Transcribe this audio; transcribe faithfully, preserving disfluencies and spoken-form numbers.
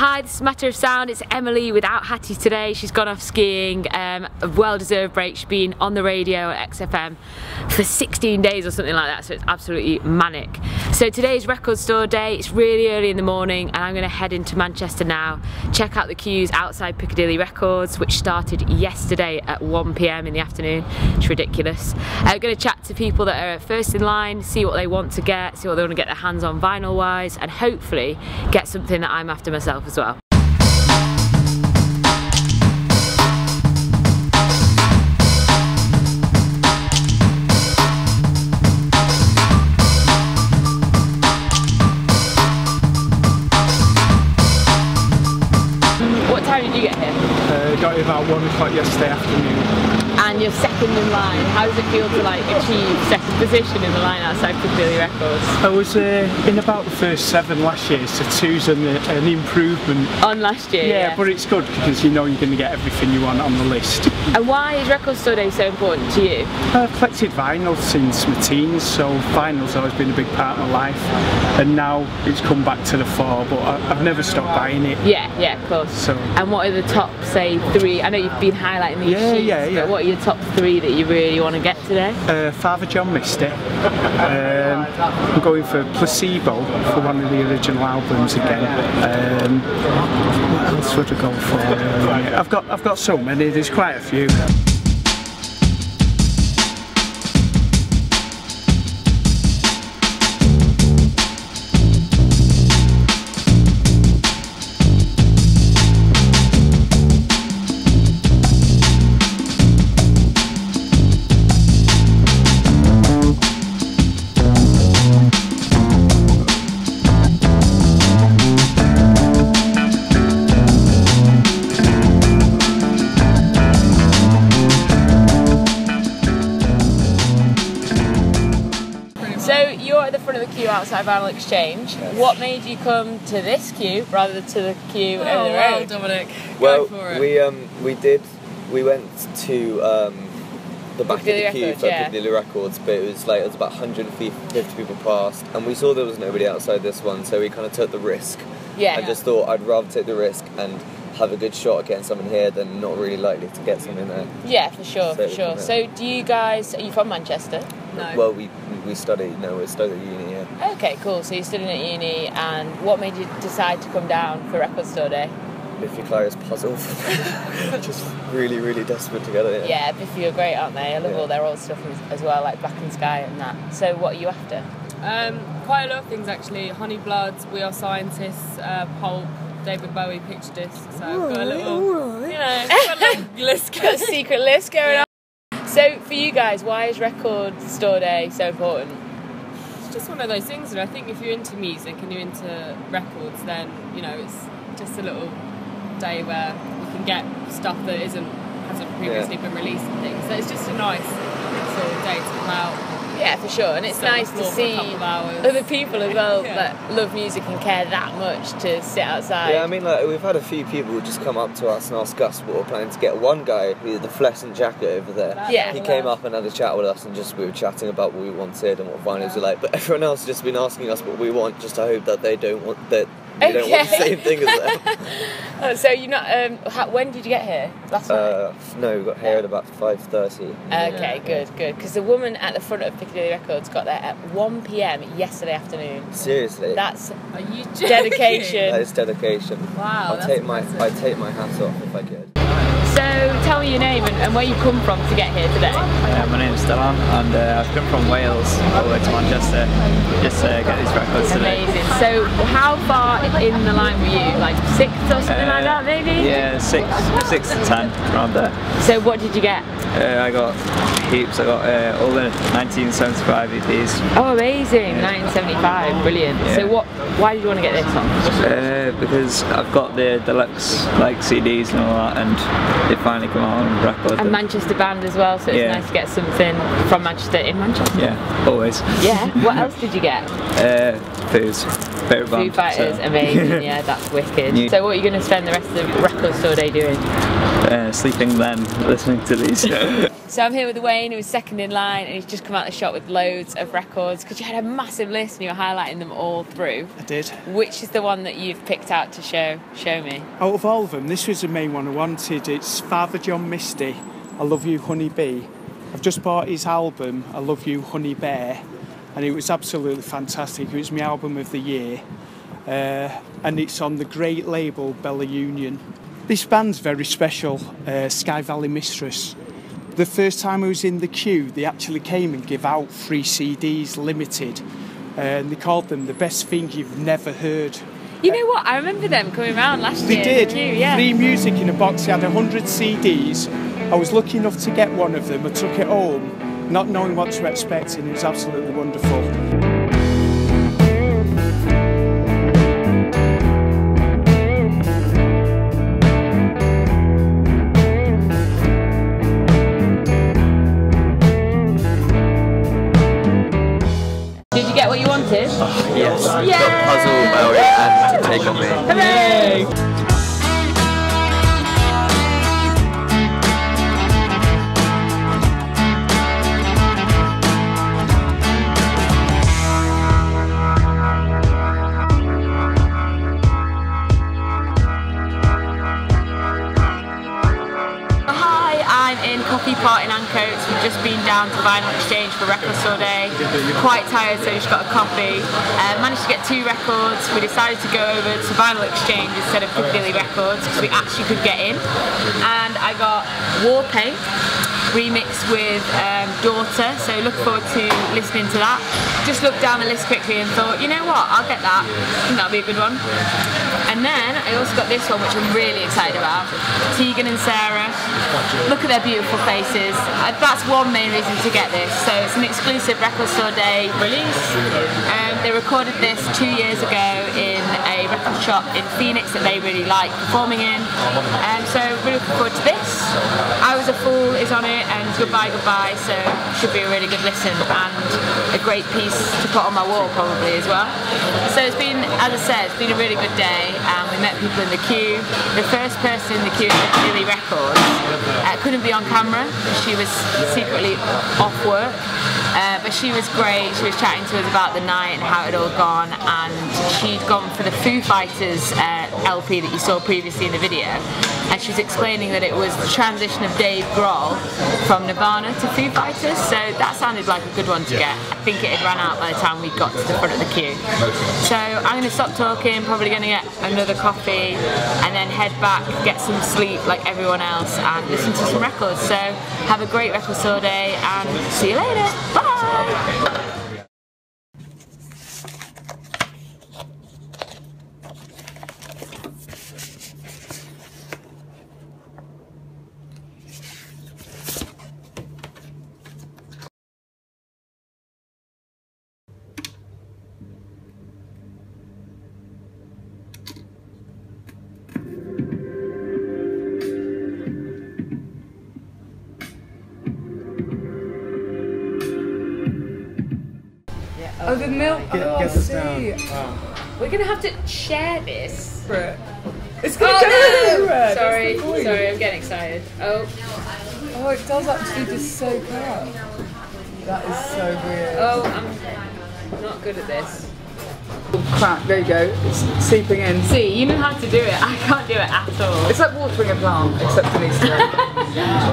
Hi, this is Matter of Sound. It's Emily without Hattie today. She's gone off skiing, um, a well-deserved break. She's been on the radio at X F M for sixteen days or something like that, so it's absolutely manic. So today's Record Store Day. It's really early in the morning and I'm going to head into Manchester now, check out the queues outside Piccadilly Records, which started yesterday at one p m in the afternoon. It's ridiculous. I'm going to chat to people that are first in line, see what they want to get, see what they want to get their hands on vinyl wise, and hopefully get something that I'm after myself as well. What time did you get here? Uh, got here about one o'clock yesterday afternoon. And you're second in line. How does it feel to like achieve second position in the line outside Piccadilly Records? I was uh, in about the first seven last year, so two's an, an improvement. On last year? Yeah, yeah, but it's good because you know you're going to get everything you want on the list. And why is Record Store Day so important to you? I've collected vinyl since my teens, so vinyl's always been a big part of my life, and now it's come back to the fore, but I, I've never stopped buying it. Yeah, yeah, of course. So. And what are the top, say, three? I know you've been highlighting these yeah, sheets, yeah, yeah. But what are your top three that you really want to get today? Uh, Father John Misty. Um, I'm going for Placebo for one of the original albums again. Um, what else would I go for? Um, I've got I've got so many. There's quite a few. Outside Vinyl Exchange. Yes. What made you come to this queue rather than to the queue oh, over the wow, road? Dominic. Well, Go for it. we um we did we went to um the back Piccadilly of the queue Records, for yeah. Piccadilly Records, but it was like it was about one hundred fifty people past, and we saw there was nobody outside this one, so we kind of took the risk. Yeah. I just thought I'd rather take the risk and have a good shot at getting something here than not really likely to get something there. Yeah, for sure, so for sure. So, do you guys? Are you from Manchester? No. Well, we we studied. No, we studied at uni. Yeah. Okay, cool. So you're studying at uni, and what made you decide to come down for Record Store Day? Biffy Clyro's puzzle. Just really, really desperate together. Yeah. yeah, Biffy are great, aren't they? I love yeah. all their old stuff as well, like Black and Sky and that. So, what are you after? Um, quite a lot of things actually. Honeyblood, We Are Scientists, uh, Pulp. David Bowie picture disc, so I've got a little, right. you know, got a little list going. Got a secret list going yeah. on. So for you guys, why is Record Store Day so important? It's just one of those things that I think if you're into music and you're into records, then, you know, it's just a little day where you can get stuff that isn't, hasn't previously yeah. been released and things. So it's just a nice sort of day to come out. Yeah, for sure, and it's so nice to see other people as well yeah. that love music and care that much to sit outside. Yeah, I mean, like we've had a few people just come up to us and ask us what we're planning to get. One guy, the fluorescent jacket over there, that yeah, he came up and had a chat with us, and just we were chatting about what we wanted and what vinyls yeah. were like. But everyone else has just been asking us what we want. Just I hope that they don't want that. You okay. don't want the same thing as that. So you not? Um, how, when did you get here? Last uh, night? No, we got here yeah. at about five thirty. Okay, yeah. good, good. Because the woman at the front of Piccadilly Records got there at one p m yesterday afternoon. Seriously? That's Are you joking? Dedication. That is dedication. Wow. I take impressive. my I take my hat off if I could. So tell me your name and, and where you come from to get here today. Uh, my name's Dylan and uh, I've come from Wales all the way to Manchester just to uh, get these records today. Amazing. So how far in the line were you? Like sixth or something uh, like that maybe? Yeah, six, six to ten, around there. So what did you get? Uh, I got heaps. I got uh, all the nineteen seventy-five E Ps. Oh amazing, yeah. nineteen seventy-five, brilliant. Yeah. So what? Why did you want to get this on? Uh, because I've got the deluxe like C Ds and all that, and they finally come out on record. A Manchester band as well, so it's yeah. nice to get something from Manchester in Manchester. Yeah, always. Yeah. What else did you get? Uh, booze. Foo Fighters, so. Amazing, yeah, that's wicked. Yeah. So what are you going to spend the rest of the Record Store Day doing? Uh, sleeping then, listening to these. So I'm here with Wayne, who's second in line, and he's just come out of the shop with loads of records, because you had a massive list and you were highlighting them all through. I did. Which is the one that you've picked out to show show me? Out of all of them, this was the main one I wanted. It's Father John Misty, I Love You Honey Bee. I've just bought his album, I Love You Honey Bear, and it was absolutely fantastic. It was my album of the year, uh, and it's on the great label Bella Union. This band's very special, uh, Sky Valley Mistress. The first time I was in the queue, they actually came and give out free C Ds, limited, uh, and they called them the best thing you've never heard. You know what? I remember them coming around last they year. They did. You, yeah. Free music in a box. They had one hundred C Ds. I was lucky enough to get one of them. I took it home, not knowing what to expect, and it was absolutely wonderful. Did you get what you wanted? Oh, yes, I got Puzzle, Bowie and Take On Me. Hooray! Yay. Part in Ancoats, we've just been down to Vinyl Exchange for Record Store Day. Quite tired, so we just got a coffee. Uh, managed to get two records. We decided to go over to Vinyl Exchange instead of Piccadilly Records because we actually could get in. And I got Warpaint remixed with um, Daughter, so look forward to listening to that. Just looked down the list quickly and thought, you know what, I'll get that. I think that'll be a good one. And then I also got this one, which I'm really excited about. Tegan and Sara. Look at their beautiful faces. That's one main reason to get this. So it's an exclusive Record Store Day release. Um, they recorded this two years ago in a record shop in Phoenix that they really like performing in. Um, so really looking forward to this. I Was a Fool is on it, and Goodbye Goodbye. So should be a really good listen and a great piece to put on my wall probably as well. So it's been, as I said, it's been a really good day. And we met people in the queue. The first person in the queue at Piccadilly Records uh, couldn't be on camera. She was secretly off work, uh, but she was great. She was chatting to us about the night and how it had all gone, and she'd gone for the Foo Fighters uh, L P that you saw previously in the video. And she was explaining that it was the transition of Dave Grohl from Nirvana to Foo Fighters, so that sounded like a good one to get. I think it had run out by the time we got to the front of the queue. So I'm going to stop talking, probably going to get another coffee, and then head back, get some sleep like everyone else, and listen to some records. So have a great Record Store Day, and see you later. Bye! Oh, the milk. Get, oh, get this down. Wow. We're gonna have to share this. It's gonna oh, go no! everywhere. Sorry, sorry, I'm getting excited. Oh, oh, it does actually just soak up. That is so weird. Oh, I'm not good at this. Oh, crap! There you go. It's seeping in. See, you know how to do it. I can't do it at all. It's like watering a plant, except it needs to.